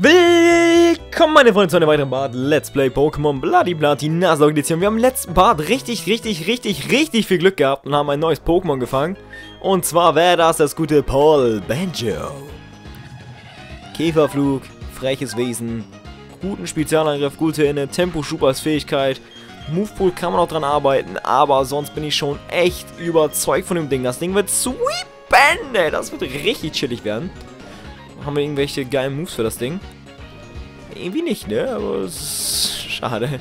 Willkommen meine Freunde zu einem weiteren Part Let's Play Pokémon Bloody Platin. Wir haben im letzten Part richtig viel Glück gehabt und haben ein neues Pokémon gefangen. Und zwar wäre das gute Paul Banjo. Käferflug, freches Wesen, guten Spezialangriff, gute Inne, Temposchub als Fähigkeit. Movepool kann man auch dran arbeiten, aber sonst bin ich schon echt überzeugt von dem Ding. Das Ding wird sweepen, ey. Das wird richtig chillig werden. Haben wir irgendwelche geilen Moves für das Ding? Irgendwie nicht, ne? Aber schade.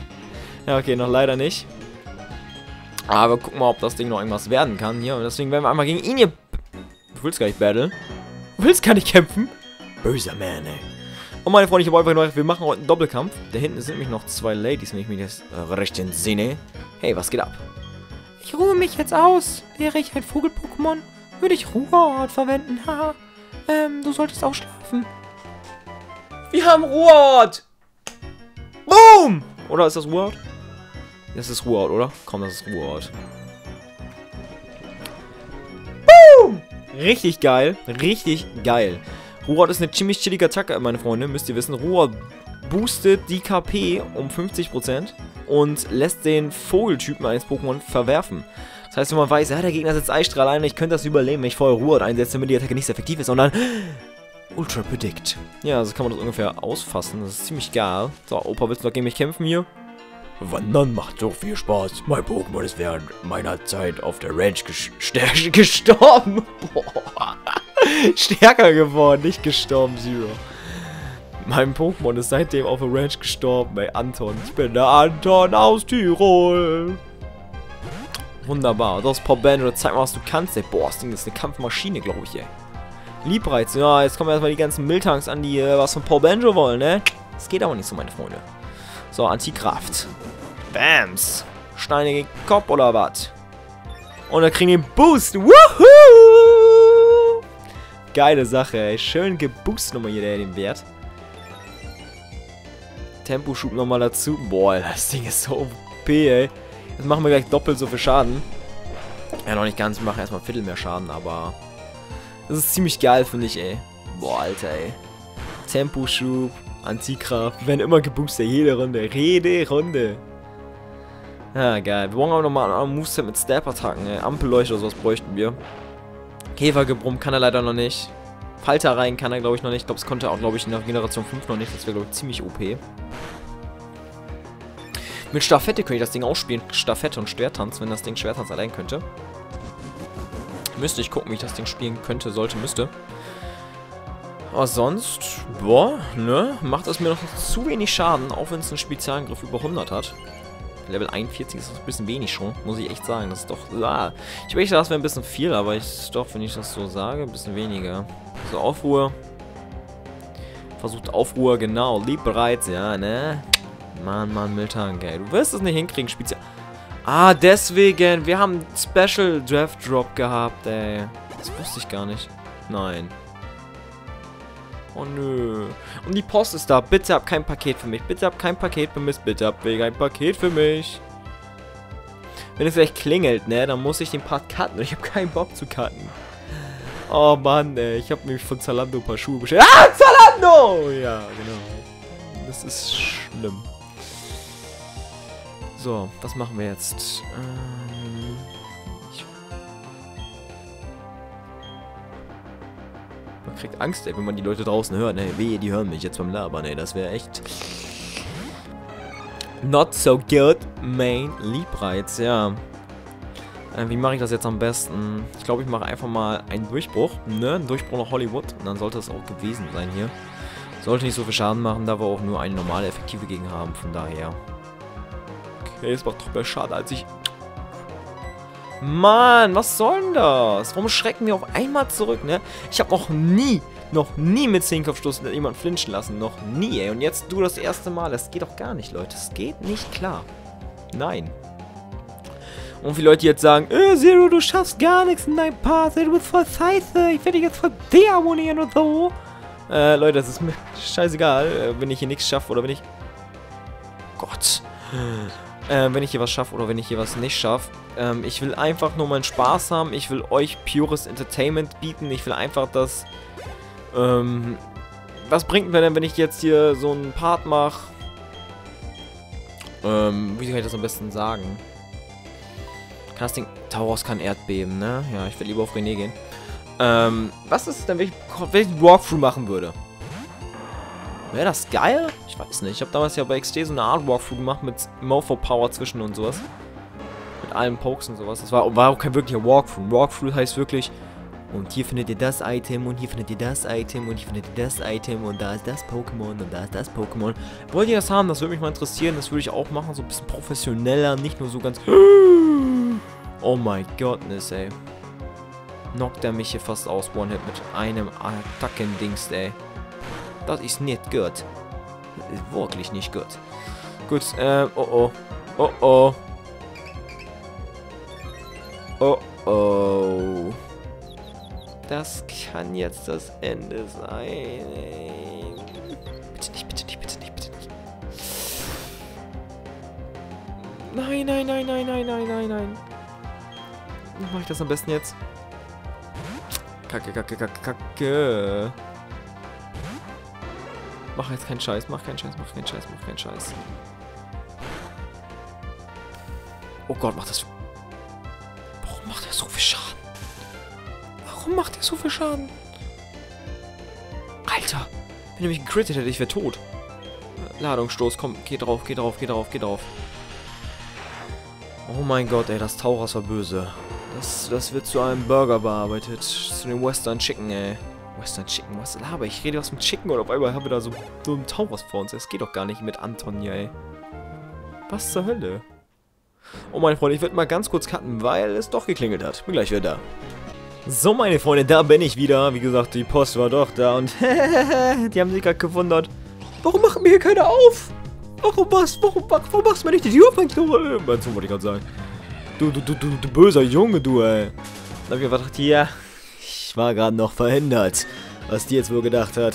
Ja, okay, noch leider nicht. Aber gucken wir mal, ob das Ding noch irgendwas werden kann. Ja, und deswegen werden wir einmal gegen ihn hier... Du willst gar nicht battlen. Du willst gar nicht kämpfen. Böser Mann, ey. Und meine Freunde, ich habe einfach nur, wir machen heute einen Doppelkampf. Da hinten sind nämlich noch zwei Ladies, wenn ich mich jetzt recht entsinne. Hey, was geht ab? Ich ruhe mich jetzt aus. Wäre ich ein Vogel-Pokémon, würde ich Ruheort verwenden. Haha. Du solltest auch schlafen. Wir haben Ruheort! Boom! Oder ist das Ruheort? Das ist Ruheort, oder? Komm, das ist Ruheort. Boom! Richtig geil. Richtig geil. Ruheort ist eine ziemlich chillige Attacke, meine Freunde. Müsst ihr wissen. Ruheort boostet die KP um 50% und lässt den Vogeltypen eines Pokémon verwerfen. Das heißt, wenn man weiß, ja, der Gegner setzt Eisstrahl ein, ich könnte das überleben, wenn ich vorher Ruheort einsetze, damit die Attacke nicht so effektiv ist, sondern Ultra Predict. Ja, so kann man das ungefähr ausfassen. Das ist ziemlich geil. So, Opa, willst du noch gegen mich kämpfen hier? Wandern macht so viel Spaß. Mein Pokémon ist während meiner Zeit auf der Ranch gestorben. Boah. Stärker geworden, nicht gestorben, Syro. Mein Pokémon ist seitdem auf der Ranch gestorben, bei Anton. Ich bin der Anton aus Tirol. Wunderbar. Das ist Paul Banjo. Zeig mal, was du kannst, ey. Boah, das Ding ist eine Kampfmaschine, glaube ich, ey. Liebreiz. Ja, jetzt kommen erstmal die ganzen Miltanks an, die was von Paul Banjo wollen, ne? Das geht aber nicht so, meine Freunde. So, Antikraft. Bams. Steine gegen Kopf oder was? Und dann kriegen wir den Boost. Woohoo! Geile Sache, ey. Schön geboostet nochmal hier, der den Wert. Temposchub nochmal dazu. Boah, das Ding ist so OP, ey. Jetzt machen wir gleich doppelt so viel Schaden. Ja, noch nicht ganz. Wir machen erstmal ein Viertel mehr Schaden, aber... Das ist ziemlich geil, finde ich, ey. Boah, Alter, ey. Temposchub, Antikraft. Wir werden immer geboostet, jede Runde. Jede Runde. Ah, geil. Wir brauchen aber nochmal einen anderen Moveset mit Stab-Attacken, ey. Ampelleuchte oder sowas bräuchten wir. Käfergebrumm kann er leider noch nicht. Falter rein kann er, glaube ich, noch nicht. Ich glaube, es konnte auch, glaube ich, in der Generation 5 noch nicht. Das wäre, glaube ich, ziemlich OP. Mit Staffette könnte ich das Ding auch spielen. Staffette und Schwertanz, wenn das Ding Schwertanz allein könnte. Müsste ich gucken, wie ich das Ding spielen könnte, sollte, müsste. Aber sonst, boah, ne, macht es mir noch zu wenig Schaden, auch wenn es einen Spezialangriff über 100 hat. Level 41 ist das ein bisschen wenig schon, muss ich echt sagen. Das ist doch, ah, ich möchte, das wäre ein bisschen viel, aber ich doch, wenn ich das so sage, ein bisschen weniger. So, Aufruhr. Versucht Aufruhr, genau. Lieb bereits, ja, ne. Mann, Mann, Miltank, ey. Du wirst es nicht hinkriegen, Spezial... Ah, deswegen. Wir haben einen Special Draft Drop gehabt, ey. Das wusste ich gar nicht. Nein. Oh, nö. Und die Post ist da. Bitte hab kein Paket für mich. Bitte hab kein Paket für mich. Bitte hab kein Paket für mich. Wenn es gleich klingelt, ne, dann muss ich den Part cutten. Ich hab keinen Bock zu cutten. Oh, Mann, ey. Ich hab nämlich von Zalando ein paar Schuhe bestellt. Ah, Zalando! Ja, genau. Das ist schlimm. So, was machen wir jetzt? Man kriegt Angst, ey, wenn man die Leute draußen hört. Ey, wehe, die hören mich jetzt beim Labern, ey. Das wäre echt... Not so good, main Liebreiz, ja. Wie mache ich das jetzt am besten? Ich glaube, ich mache einfach mal einen Durchbruch. Ne, einen Durchbruch nach Hollywood. Und dann sollte das auch gewesen sein hier. Sollte nicht so viel Schaden machen, da wir auch nur eine normale Effektive gegen haben. Von daher... Ja, jetzt macht doch mehr Schaden als ich. Mann, was soll denn das? Warum schrecken wir auf einmal zurück, ne? Ich habe noch nie mit 10 Kopfstoßen jemanden flinchen lassen. Noch nie, ey. Und jetzt du das erste Mal. Das geht doch gar nicht, Leute. Das geht nicht klar. Nein. Und viele Leute jetzt sagen, Zero, du schaffst gar nichts in deinem Part. Du bist voll scheiße. Ich werde dich jetzt voll deabonnieren und so. Leute, das ist mir scheißegal, wenn ich hier nichts schaffe oder wenn ich... Gott. Wenn ich hier was schaffe oder wenn ich hier was nicht schaffe. Ich will einfach nur meinen Spaß haben. Ich will euch pures Entertainment bieten. Ich will einfach, dass was bringt mir denn, wenn ich jetzt hier so einen Part mache? Wie kann ich das am besten sagen? Casting Tauros kann Erdbeben, ne? Ja, ich will lieber auf René gehen. Was ist denn, wenn ich einen Walkthrough machen würde? Wäre das geil? Ich weiß nicht. Ich habe damals ja bei XD so eine Art Walkthrough gemacht mit Mofo Power zwischen und sowas. Mit allen Pokes und sowas. Das war auch kein wirklicher Walkthrough. Walkthrough heißt wirklich, und hier findet ihr das Item, und hier findet ihr das Item, und hier findet ihr das Item, und da ist das Pokémon, und da ist das Pokémon. Wollt ihr das haben? Das würde mich mal interessieren. Das würde ich auch machen, so ein bisschen professioneller, nicht nur so ganz... Oh my goodness, ey. Knockt er mich hier fast aus, One-Hit mit einem Attackendings, ey. Das ist nicht gut. Das ist wirklich nicht gut. Gut, oh oh. Oh oh. Oh oh. Das kann jetzt das Ende sein. Bitte nicht, bitte nicht, bitte nicht, bitte nicht. Nein, nein, nein, nein, nein, nein, nein, nein. Wie mache ich das am besten jetzt? Kacke, kacke, kacke, kacke. Mach jetzt keinen Scheiß, mach keinen Scheiß, mach keinen Scheiß, mach keinen Scheiß. Oh Gott, macht das... Warum macht er so viel Schaden? Warum macht er so viel Schaden? Alter, wenn er mich gecrittet hätte, ich wäre tot. Ladungsstoß, komm, geh drauf, geh drauf, geh drauf, geh drauf. Oh mein Gott, ey, das Tauros war böse. Das wird zu einem Burger bearbeitet. Zu dem Western Chicken, ey. Western Chicken, was laber ich? Ich rede was mit Chicken und auf einmal haben wir da so einen Tauros vor uns. Das geht doch gar nicht mit Anton hier, ey. Was zur Hölle? Oh, meine Freunde, ich würde mal ganz kurz cutten, weil es doch geklingelt hat. Bin gleich wieder da. So, meine Freunde, da bin ich wieder. Wie gesagt, die Post war doch da und die haben sich gerade gewundert. Warum machen wir hier keiner auf? Warum machst du mir nicht die Tür auf mein Klo? Mein Sohn wollte ich gerade sagen. Du böser Junge, du, ey. Dann hab ich mir gedacht, ja, ich war gerade noch verhindert. Was die jetzt wohl gedacht hat.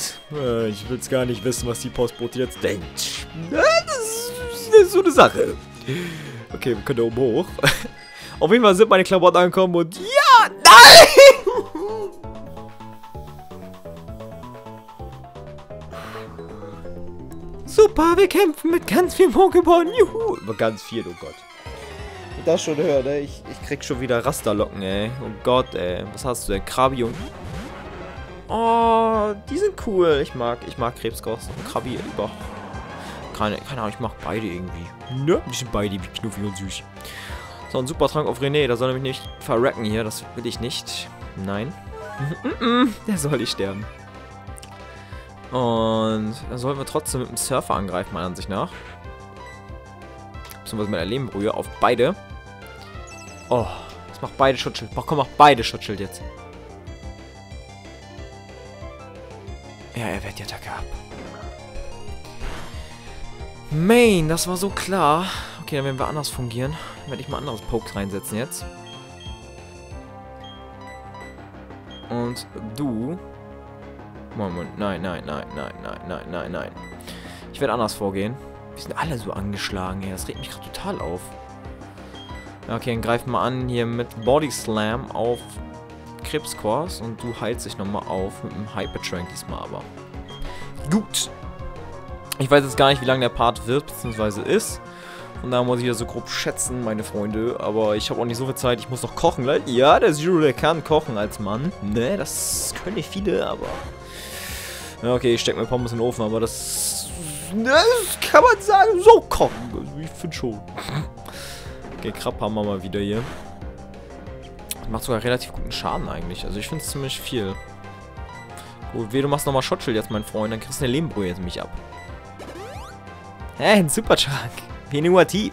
Ich will's gar nicht wissen, was die Postbote jetzt denkt. Das ist so eine Sache. Okay, wir können da oben hoch. Auf jeden Fall sind meine Klamotten angekommen und... Ja! Nein! Super, wir kämpfen mit ganz vielen Pokémon. Juhu. Über ganz viel, oh Gott. Wenn ich das schon höre, ne? Ich krieg schon wieder Rasterlocken, ey. Oh Gott, ey. Was hast du denn? Krabi und... Oh, die sind cool. Ich mag Krebskost und Krabi überhaupt. Keine Ahnung, ich mag beide irgendwie. Ne? Die sind beide wie knuffig und süß. So, ein super Trank auf René. Da soll er mich nicht verrecken hier. Das will ich nicht. Nein. Der soll nicht sterben. Und dann sollten wir trotzdem mit dem Surfer angreifen, meiner Ansicht nach. Beziehungsweise mit der Lehmbrühe auf beide. Oh, das macht beide Schutzschild. Ach, komm, mach beide Schutzschild jetzt. Ja, er wehrt die Attacke ab. Main, das war so klar. Okay, dann werden wir anders fungieren. Dann werde ich mal anderes Pokes reinsetzen jetzt. Und du... Moment, nein, nein, nein, nein, nein, nein, nein, nein. Ich werde anders vorgehen. Wir sind alle so angeschlagen hier. Das regt mich gerade total auf. Okay, dann greifen wir an hier mit Body Slam auf Krebskors. Und du heilst dich nochmal auf mit einem Hypertrank diesmal aber. Gut. Ich weiß jetzt gar nicht, wie lange der Part wird, beziehungsweise ist. Und da muss ich ja so grob schätzen, meine Freunde. Aber ich habe auch nicht so viel Zeit. Ich muss noch kochen. Ja, der Zero, der kann kochen als Mann. Ne, das können nicht viele, aber... Okay, ich stecke mir Pommes in den Ofen, aber das kann man sagen, so kochen. Ich finde schon. Okay, Krabbe haben wir mal wieder hier. Das macht sogar relativ guten Schaden eigentlich. Also ich finde es ziemlich viel. Gut, weh, du machst nochmal Schottschel jetzt, mein Freund. Dann kriegst du eine Lehmbrühe jetzt mich ab. Hä, hey, ein Supertrank. Wie innovativ.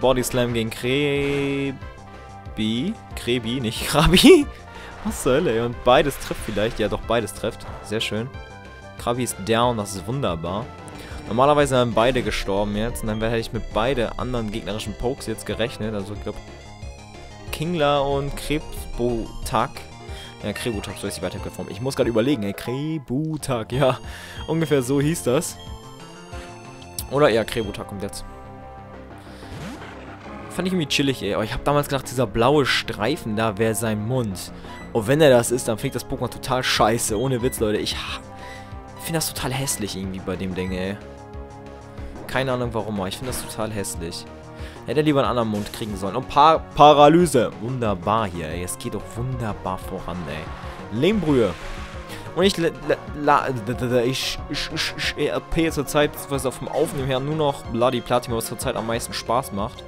Body Slam gegen Krebi. Krebi, nicht Krabi. Was zur Hölle? Und beides trifft vielleicht. Ja, doch, beides trifft. Sehr schön. Krabi ist down. Das ist wunderbar. Normalerweise haben beide gestorben jetzt. Und dann hätte ich mit beide anderen gegnerischen Pokes jetzt gerechnet. Also, ich glaube, Kingla und Krebsbotak. Ja, Krebsbotak, so ist die Weiterplattform. Ich muss gerade überlegen. Ey, Krebsbotak, ja. Ungefähr so hieß das. Oder eher Krebsbotak kommt jetzt. Fand ich irgendwie chillig, ey. Aber ich habe damals gedacht, dieser blaue Streifen da wäre sein Mund. Und wenn er das ist, dann fliegt das Pokémon total scheiße. Ohne Witz, Leute. Ich Ich finde das total hässlich irgendwie bei dem Ding, ey. Keine Ahnung warum, aber ich finde das total hässlich. Hätte lieber einen anderen Mond kriegen sollen. Und Paralyse. Wunderbar hier, ey. Es geht doch wunderbar voran, ey. Lehmbrühe. Und ich RP zurzeit, was auf dem Aufnehmen her, nur noch Bloody Platin, was zurzeit am meisten Spaß macht.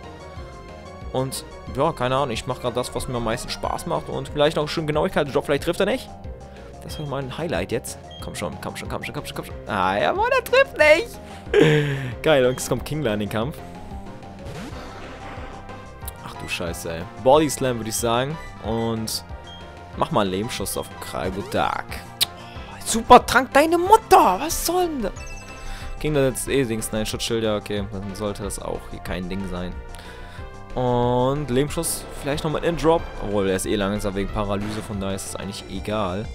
Und ja, keine Ahnung, ich mache gerade das, was mir am meisten Spaß macht. Und vielleicht noch schön Genauigkeit. Drop, vielleicht trifft er nicht. Das war mal ein Highlight jetzt. Komm schon, komm schon, komm schon, komm schon, komm schon. Ah, jawohl, der trifft nicht. Geil, und es kommt Kingler in den Kampf. Ach du Scheiße, ey. Body Slam würde ich sagen. Und mach mal einen Lehmschuss auf Kraibudak. Super Trank, deine Mutter! Was soll denn das? Ging das jetzt eh Dings? Nein, Schutzschild, ja, okay. Dann sollte das auch hier kein Ding sein. Und Lehmschuss, vielleicht nochmal in Drop. Obwohl, der ist eh langsam wegen Paralyse, von daher ist es eigentlich egal.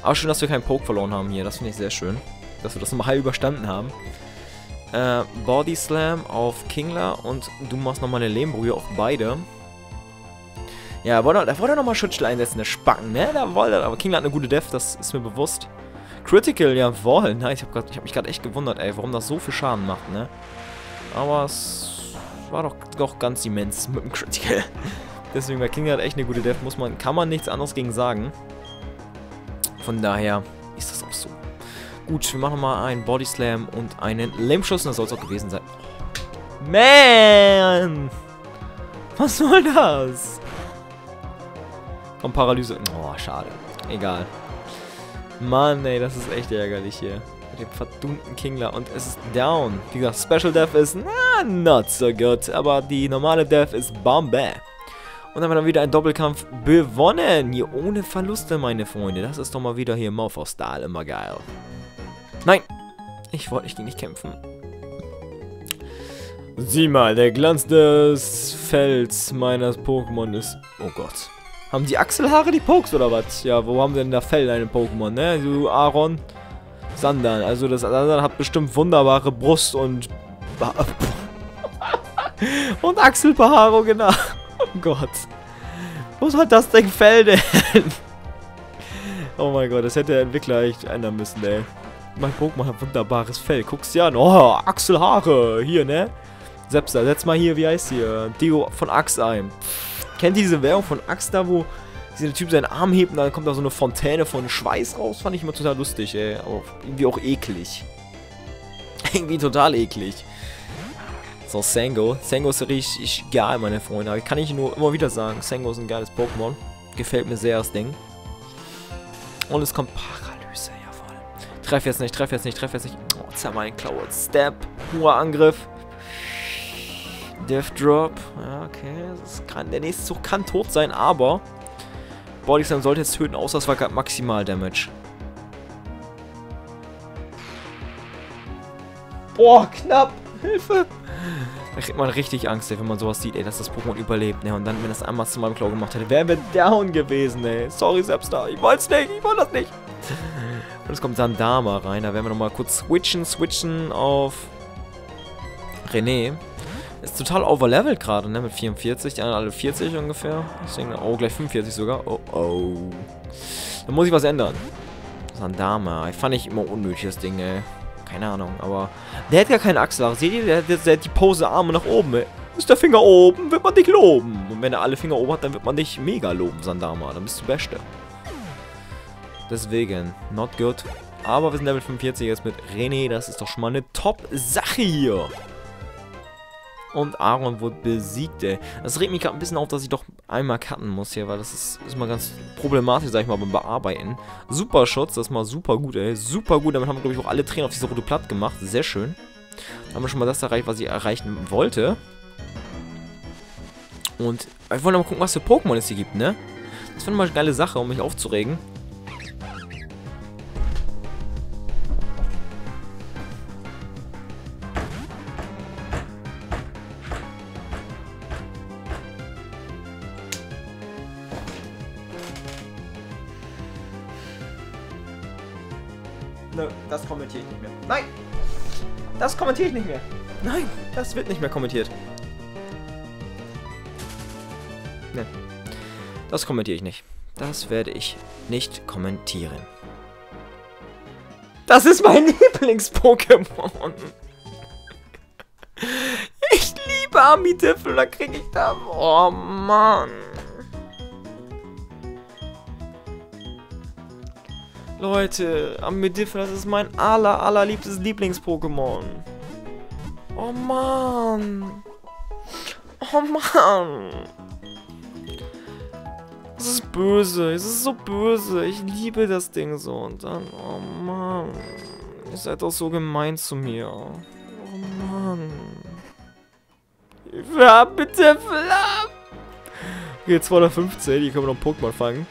Aber schön, dass wir keinen Poke verloren haben hier. Das finde ich sehr schön. Dass wir das nochmal heil überstanden haben. Body Slam auf Kingler und du machst nochmal eine Lehmbrühe auf beide. Ja, da wollte er nochmal Schutzschild einsetzen, der Spacken, ne? Da wollte er, aber Kingler hat eine gute Def, das ist mir bewusst. Critical, jawohl. Nein, ich hab mich gerade echt gewundert, ey, warum das so viel Schaden macht, ne? Aber es war doch ganz immens mit dem Critical. Deswegen, bei King hat echt eine gute Def, kann man nichts anderes gegen sagen. Von daher ist das auch so. Gut, wir machen mal einen Body Slam und einen Lehmschuss und das soll es auch gewesen sein. Man! Was soll das? Und Paralyse. Oh, schade. Egal. Mann, ey, das ist echt ärgerlich hier. Mit dem verdummten Kingler. Und es ist down. Wie gesagt, Special Death ist not so good. Aber die normale Death ist Bombe. Und dann haben wir dann wieder einen Doppelkampf gewonnen. Hier ohne Verluste, meine Freunde. Das ist doch mal wieder hier Morpho-Style. Immer geil. Nein. Ich wollte nicht gegen dich kämpfen. Sieh mal, der Glanz des Fells meines Pokémon ist... Oh Gott. Haben die Achselhaare die Pokes oder was? Ja, wo haben denn da Fell deine Pokémon, ne? Du, Aaron, Sandan. Also das Sandan hat bestimmt wunderbare Brust und... und Achselbehaarung, genau. Oh Gott. Wo soll das Ding Fell denn? Oh mein Gott, das hätte der Entwickler echt ändern müssen, ey. Mein Pokémon hat wunderbares Fell. Guck's dir an. Oh, Achselhaare. Hier, ne? Sepsa, setz mal hier, wie heißt hier? Dio von Axe ein. Kennt ihr diese Werbung von Axe da, wo dieser Typ seinen Arm hebt und dann kommt da so eine Fontäne von Schweiß raus? Fand ich immer total lustig, ey. Aber irgendwie auch eklig. Irgendwie total eklig. So, Sango. Sango ist richtig geil, meine Freunde. Kann ich nur immer wieder sagen. Sango ist ein geiles Pokémon. Gefällt mir sehr, das Ding. Und es kommt Paralyse, jawohl. Treff jetzt nicht, treff jetzt nicht, treff jetzt nicht. Oh, jetzt haben wir einen Cloud Step. Hoher Angriff. Death Drop. Ja, okay. Das kann, der nächste Zug kann tot sein, aber Body Slam sollte jetzt töten, außer es war gerade maximal Damage. Boah, knapp. Hilfe. Da kriegt man richtig Angst, ey, wenn man sowas sieht, ey, dass das Pokémon überlebt. Ne? Und dann, wenn das einmal zu meinem Klau gemacht hätte, wären wir down gewesen, ey. Sorry, Sepstar. Ich wollte es nicht. Ich wollte das nicht. Und es kommt Sandama rein. Da werden wir nochmal kurz switchen auf René. Ist total overlevelt gerade, ne? Mit 44, die anderen alle 40 ungefähr. Deswegen, oh, gleich 45 sogar. Oh, oh. Da muss ich was ändern. Sandama. Fand ich immer unnötig, das Ding, ey. Keine Ahnung, aber... Der hat gar keine Achselhaare. Seht ihr? Der hat die Pose-Arme nach oben, ey. Ist der Finger oben, wird man dich loben. Und wenn er alle Finger oben hat, dann wird man dich mega loben, Sandama. Dann bist du Beste. Deswegen, not good. Aber wir sind Level 45 jetzt mit René. Das ist doch schon mal eine Top-Sache hier. Und Aaron wurde besiegt, ey. Das regt mich gerade ein bisschen auf, dass ich doch einmal cutten muss hier, weil das ist mal ganz problematisch, sag ich mal, beim Bearbeiten. Super Schutz, das ist mal super gut, ey. Super gut, damit haben wir, glaube ich, auch alle Tränen auf diese Route platt gemacht. Sehr schön. Dann haben wir schon mal das erreicht, was ich erreichen wollte. Und wir wollen mal gucken, was für Pokémon es hier gibt, ne? Das finde ich mal eine geile Sache, um mich aufzuregen. Das kommentiere ich nicht mehr. Nein! Das kommentiere ich nicht mehr. Nein! Das wird nicht mehr kommentiert. Nein. Das kommentiere ich nicht. Das werde ich nicht kommentieren. Das ist mein Lieblings-Pokémon. Ich liebe Armidiffel, da kriege ich da... Oh, Mann. Leute, Armidiffel, das ist mein allerliebstes Lieblings-Pokémon. Oh, Mann. Oh, Mann. Es ist böse, es ist so böse. Ich liebe das Ding so. Und dann, oh Mann. Ihr seid doch so gemein zu mir. Oh Mann. Hilfe ab, bitte, Flap! Okay, 215, hier können wir noch Pokémon fangen.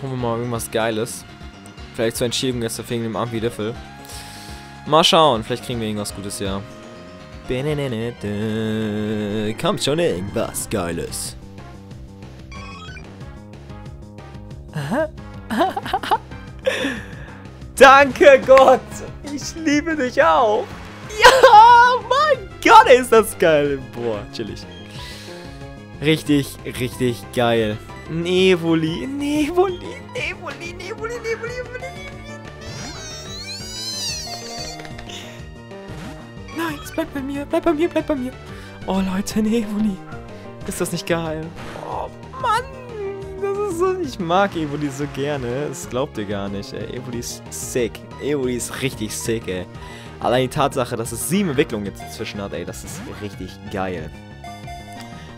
Hoffen wir mal irgendwas Geiles. Vielleicht zur Entschädigung jetzt wegen dem Armidiffel. Mal schauen, vielleicht kriegen wir irgendwas Gutes, ja. Kommt schon irgendwas Geiles. Danke Gott! Ich liebe dich auch! Ja, mein Gott, ist das geil! Boah, chillig. Richtig, richtig geil. Evoli, Evoli, Evoli, Evoli, Evoli, Evoli. Nein, es bleibt bei mir, bleibt bei mir, bleibt bei mir. Oh Leute, ein Evoli. Ist das nicht geil? Oh Mann, das ist so... Ich mag Evoli so gerne, das glaubt ihr gar nicht, ey. Evoli ist sick. Evoli ist richtig sick, ey. Allein die Tatsache, dass es 7 Entwicklungen jetzt inzwischen hat, ey, das ist richtig geil.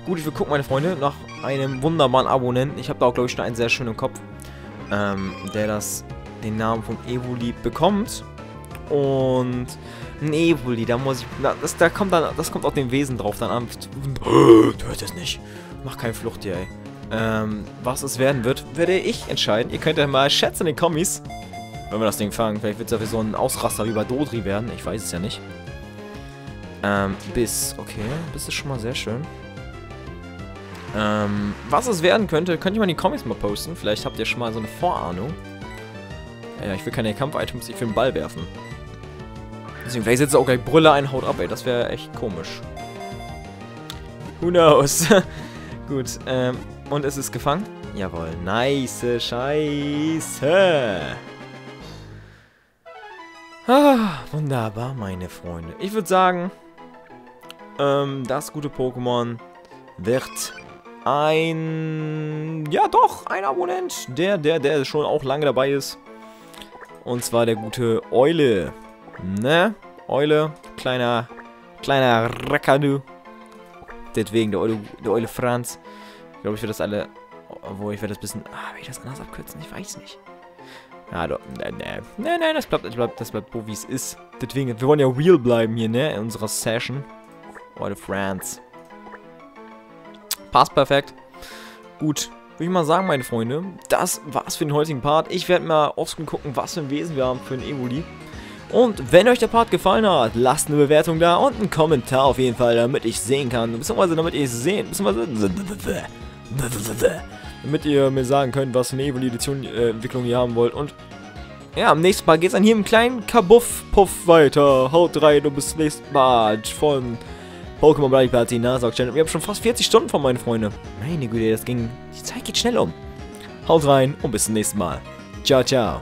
Gut, ich will gucken, meine Freunde, nach einem wunderbaren Abonnenten. Ich habe da auch, glaube ich, schon einen sehr schönen Kopf, der den Namen von Evoli bekommt. Und... Nee, Bulli, da muss ich... Das kommt auf den Wesen drauf dann an. Du hörst es nicht. Mach keine Flucht hier, ey. Was es werden wird, werde ich entscheiden. Ihr könnt ja mal schätzen in den Kommis. Wenn wir das Ding fangen. Vielleicht wird es ja so ein Ausraster wie bei Dodri werden. Ich weiß es ja nicht. Biss. Okay, Biss ist schon mal sehr schön. Was es werden könnte, könnt ihr mal in die Kommis mal posten. Vielleicht habt ihr schon mal so eine Vorahnung. Ja, ich will keine Kampf-Items, ich will einen Ball werfen. Deswegen, vielleicht setzt er auch gleich Brille ein, haut ab, ey. Das wäre echt komisch. Who knows? Gut, und es ist gefangen. Jawohl, nice Scheiße. Ah, wunderbar, meine Freunde. Ich würde sagen, das gute Pokémon wird ein... Ja, doch, ein Abonnent. Der schon auch lange dabei ist. Und zwar der gute Eule. Ne? Eule, kleiner Rackadu. Deswegen, der Eule Franz. Ich glaube, ich werde das alle... Obwohl, ich werde das ein bisschen... Ah, will ich das anders abkürzen? Ich weiß nicht. Ja, doch. Nein, das bleibt so, wie es ist. Deswegen, wir wollen ja real bleiben hier, ne? In unserer Session. Eule Franz. Passt perfekt. Gut. Würde ich mal sagen, meine Freunde. Das war's für den heutigen Part. Ich werde mal offscreen gucken, was für ein Wesen wir haben für ein Evoli. Und wenn euch der Part gefallen hat, lasst eine Bewertung da und einen Kommentar auf jeden Fall, damit ich sehen kann, beziehungsweise damit ihr mir sagen könnt, was für eine Evolution-Entwicklung ihr haben wollt. Und ja, am nächsten Mal geht's dann hier im kleinen Kabuff-Puff weiter. Haut rein und bis zum nächsten Mal von Pokémon Bloody Platin, Nasog-Channel. Wir haben schon fast 40 Stunden von meinen Freunden. Meine Güte, das ging... Die Zeit geht schnell um. Haut rein und bis zum nächsten Mal. Ciao, ciao.